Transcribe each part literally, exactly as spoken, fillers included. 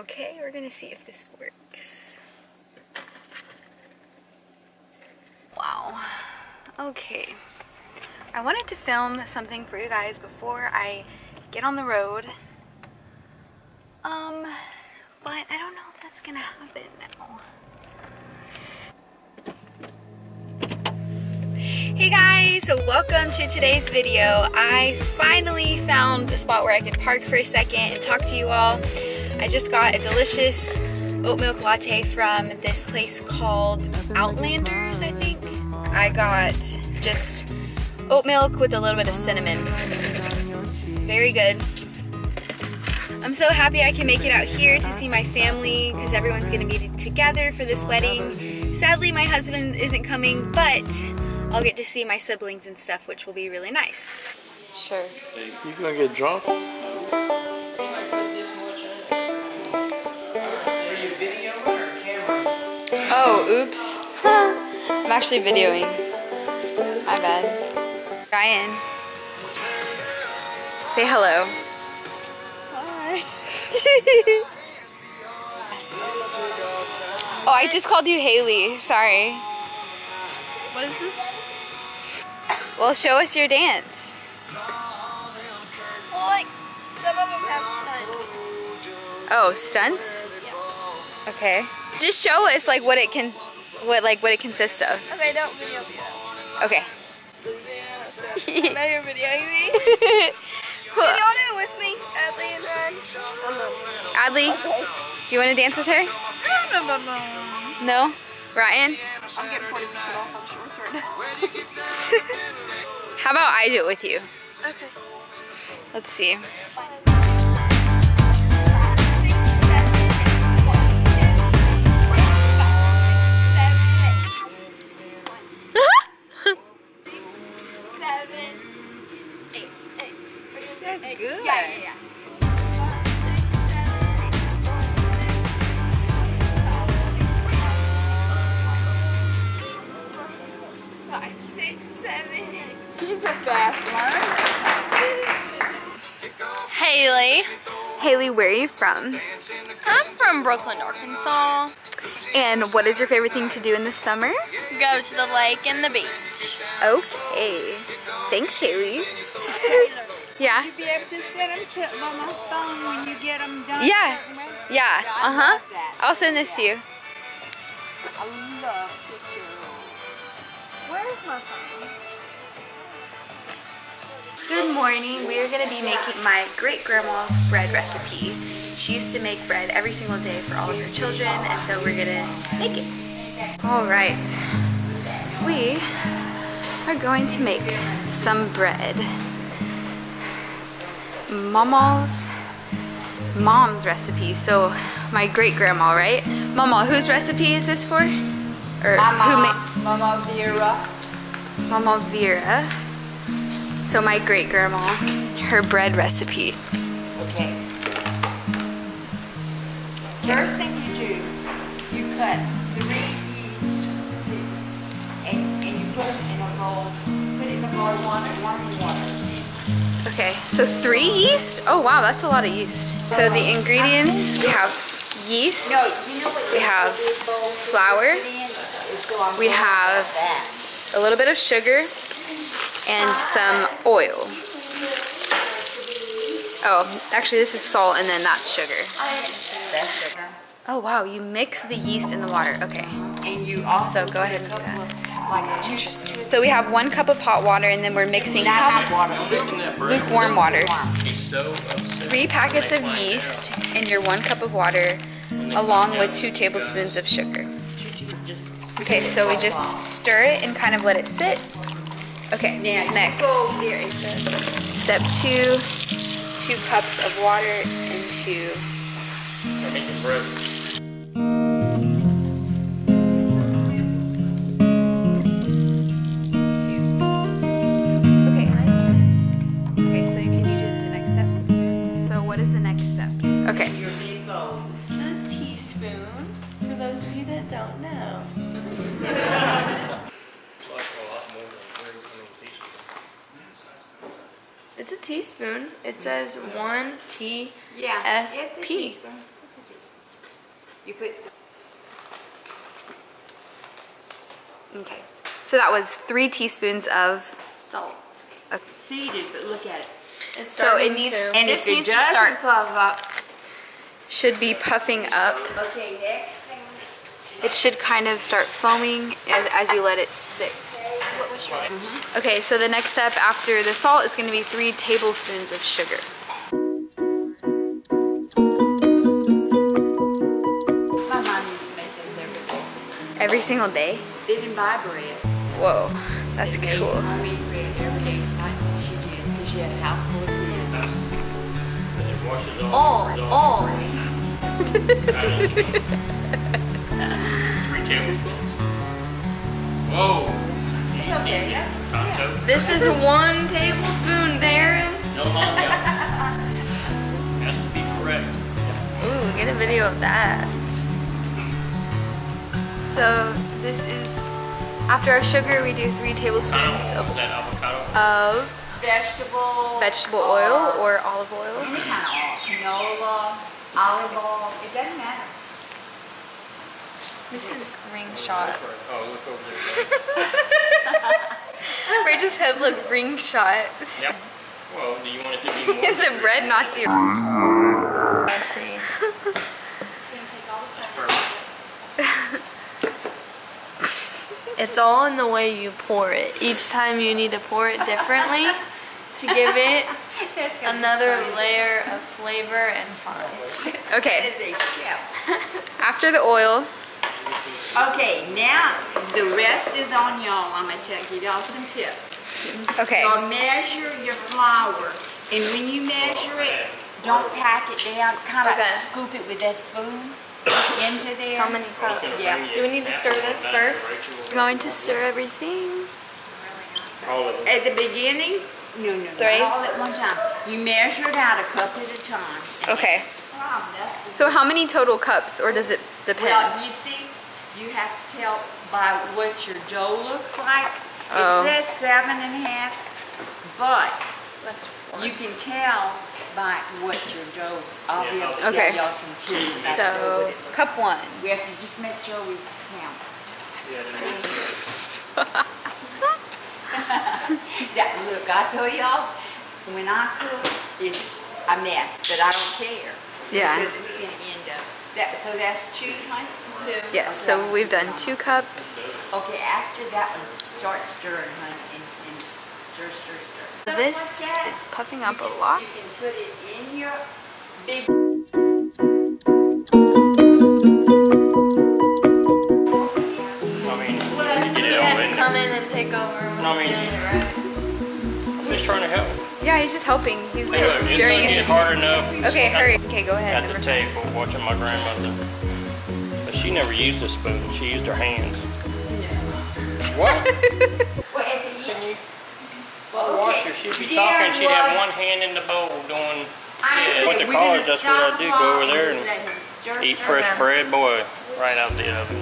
Okay, we're gonna see if this works. Wow. Okay. I wanted to film something for you guys before I get on the road. Um, but I don't know if that's gonna happen now. Hey guys, welcome to today's video. I finally found a spot where I could park for a second and talk to you all. I just got a delicious oat milk latte from this place called Outlanders, I think. I got just oat milk with a little bit of cinnamon. Very good. I'm so happy I can make it out here to see my family because everyone's gonna be together for this wedding. Sadly, my husband isn't coming, but I'll get to see my siblings and stuff, which will be really nice. Sure. Hey, you gonna get drunk? No. Are you videoing or camera? Oh, oops. I'm actually videoing. My bad. Ryan. Say hello. Hi. Oh, I just called you Haley. Sorry. What is this? Well, show us your dance. Well, like, some of them have stunts. Oh, stunts? Yeah. Okay. Just show us, like, what it can, what, like, what it consists of. Okay, don't video me. Okay. I know you're videoing me. Can y'all do it with me, Adley and Ryan? Adley, okay. Do you want to dance with her? No, no, no, no. No? Ryan? I'm getting forty percent off on shorts right now. How about I do it with you? Okay. Let's see. Good. Yeah, yeah, yeah. Haley. Haley, where are you from? I'm from Brooklyn, Arkansas. And what is your favorite thing to do in the summer? Go to the lake and the beach. Okay. Thanks, Haley. Yeah. You'll be able to send them to on my phone when you get them done. Yeah. Yeah. Uh huh. I'll send this to you. I love this girl. Where's my phone? Good morning. We are going to be making my great-grandma's bread recipe. She used to make bread every single day for all of her children, and so we're going to make it. All right. We are going to make some bread. Mama's mom's recipe. So my great-grandma, right? Mama, whose recipe is this for? Or Mama. Who Mama Vera. Mama Vera. So my great-grandma, her bread recipe. Okay. First thing you do, you cut three yeast and, and you put them in a bowl. Put it in a bowl of water, one in water. Okay, so three yeast? Oh wow, that's a lot of yeast. So the ingredients, we have yeast, we have flour, we have a little bit of sugar, and some oil. Oh, actually this is salt and then that's sugar. That's sugar. Oh wow, you mix the yeast in the water. Okay. And you also go ahead and do that. So we have one cup of hot water and then we're mixing lukewarm water. Three packets of yeast in your one cup of water along with two tablespoons of sugar. Okay, so we just stir it and kind of let it sit. Okay, yeah, next, step two, two cups of water into... We're making bread. Okay, okay, so can you do the next step? So what is the next step? Okay. Your big bowl. This is a teaspoon, for those of you that don't know. It's a teaspoon. It says one T S P. Yeah, it's a teaspoon. You put... Okay. So that was three teaspoons of... Salt. Okay. Seeded, but look at it. It's so it needs, to, and this needs to start... puff up. Should be puffing up. Okay, next thing. It should kind of start foaming as, as you let it sit. What would you like? Mm-hmm. Okay, so the next step after the salt is going to be three tablespoons of sugar. My mom used to make this every day. Every single day? They didn't buy bread. Whoa, that's they cool. They made homemade bread every day. She did, because she had a house full of bread. Oh, oh. Three tablespoons. Whoa. Easy. Okay, yeah. Yeah. This is one tablespoon, Darren. No, Mom, no. Has to be correct. Ooh, get a video of that. So this is, after our sugar, we do three tablespoons of, of vegetable, vegetable oil or olive oil. Any kind of oil. Canola, olive oil, it doesn't matter. This is ring shot. Oh, look over there. Rachel's head looked ring shot. Yep. Well, do you want it to be more? The bread Nazi. I see. It's going to take all the time. It's all in the way you pour it. Each time you need to pour it differently to give it another layer of flavor and fun. Okay. After the oil, okay, now the rest is on y'all. I'm gonna check you all some tips. Okay. So measure your flour, and when you measure it, don't pack it down. Kind of okay. Scoop it with that spoon into there. How many cups? Yeah. Do we need to stir this first? We're going to stir everything. At the beginning, no, no, no. All at one time. You measure it out a cup at a time. Okay. So how many total cups, or does it depend? Well, you see, you have to tell by what your dough looks like. Oh. It says seven and a half, but that's you can tell by what your dough. I'll be able to okay. tell y'all some cheese. So cup one. We have to just make sure we count. That look, I tell y'all, when I cook, it's a mess, but I don't care. Yeah. Because it's going to end up. That, so that's two, one, two. Yes, yeah, so one, we've done one. two cups. Okay, after that one, start stirring, honey, and, and stir, stir, stir. This like is puffing up can, a lot. You can put it in your big... I mean, you get it all in. You had to come in and take over when I mean, doing it, right? I'm just trying to help. Yeah, he's just helping. He's hey, look, stirring it. It's hard enough. Okay, hurry. Okay, go ahead. At the table, watching my grandmother. But she never used a spoon. She used her hands. No. What? What? Can you well, wash her? She'd be yeah, talking. She'd what? have one hand in the bowl doing yeah, with the collars. That's what I do. Go over there and eat fresh around. bread, boy, right out the oven.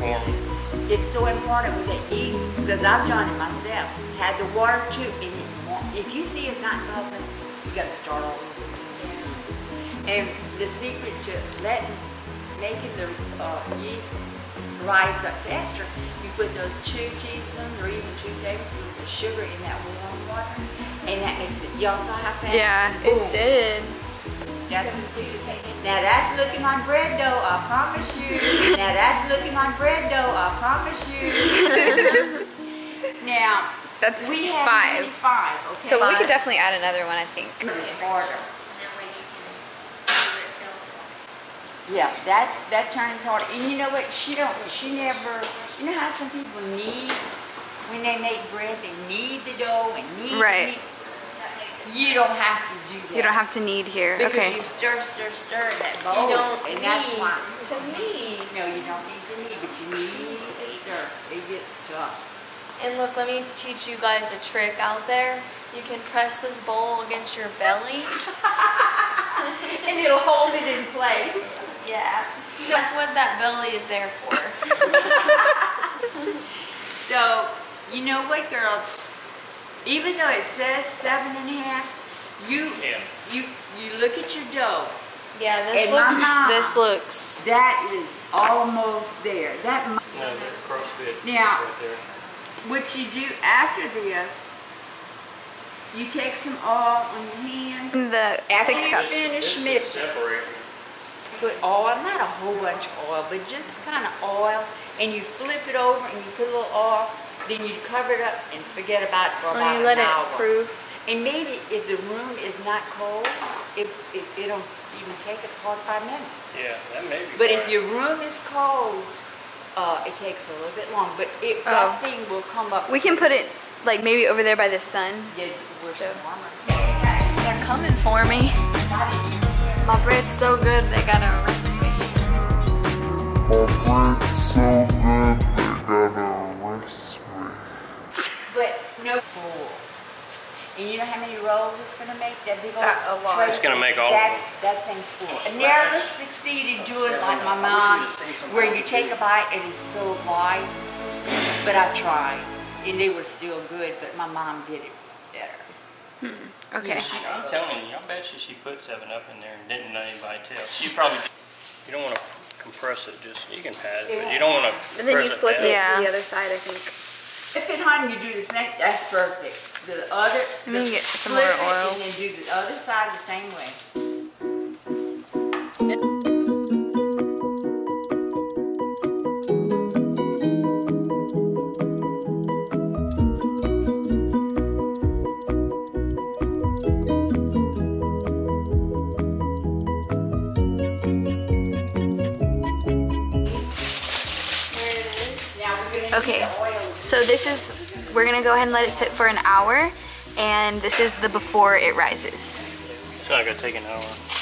Warm. It's so important with the yeast, because I've done it myself. Had the water too, and it, if you see it's not bubbling, you gotta start all over. And the secret to letting, making the uh, yeast rise up faster, you put those two teaspoons or even two tablespoons of sugar in that warm water, and that makes it, y'all saw how fast? Yeah, it Boom. did. That's so now that's looking on bread dough, I promise you. Now that's looking on bread dough, I promise you. Now, that's we five. Have five okay? So five. we could definitely add another one, I think. Order. Yeah, that that turns hard. And you know what? She don't. She never. You know how some people need when they make bread, they need the dough and need. Right. The meat. You don't have to do that. You don't have to knead here. Because okay. you stir, stir, stir in that bowl. You don't and need that's why. to knead. No, you don't need to knead, but you need to stir. It gets tough. And look, let me teach you guys a trick out there. You can press this bowl against your belly. And it'll hold it in place. Yeah. That's what that belly is there for. So, you know what, girls? Even though it says seven and a half, you yeah. you you look at your dough. Yeah, this and looks. Mom, this looks. That is almost there. That. Yeah, the CrossFit. Now, right there. What you do after this? You take some oil on your hand. The after six you cups. Finish mixing. Put oil, not a whole bunch of oil, but just kind of oil, and you flip it over and you put a little oil, then you cover it up and forget about it for about an hour. Or you let it proof. And maybe if the room is not cold, it, it, it'll even take it forty-five minutes. Yeah, that may be. But if your room is cold, uh, it takes a little bit long, but it, oh. that thing will come up. We can put it like maybe over there by the sun. Yeah, so. They're coming for me. My bread's so good, they gotta arrest me. My bread's so good, they gotta arrest me. But no fool. And you know how many rolls it's gonna make? That big old uh, a lot. It's gonna make all that, of them. That thing's full. I never succeeded doing like my mom, where you take a bite and it's so light. But I tried, and they were still good. But my mom did it better. Hmm. Okay. She, I'm telling you, I bet you she put seven up in there and didn't let anybody tell. She probably, you don't want to compress it, just, you can pat it, yeah. but you don't want to compress it. And then you flip it yeah. to the other side, I think. If it hot and you do this next, that's perfect. The other, the get some more oil. And then do the other side the same way. Okay, so this is, we're gonna go ahead and let it sit for an hour, and this is the before it rises. It's not gonna take an hour.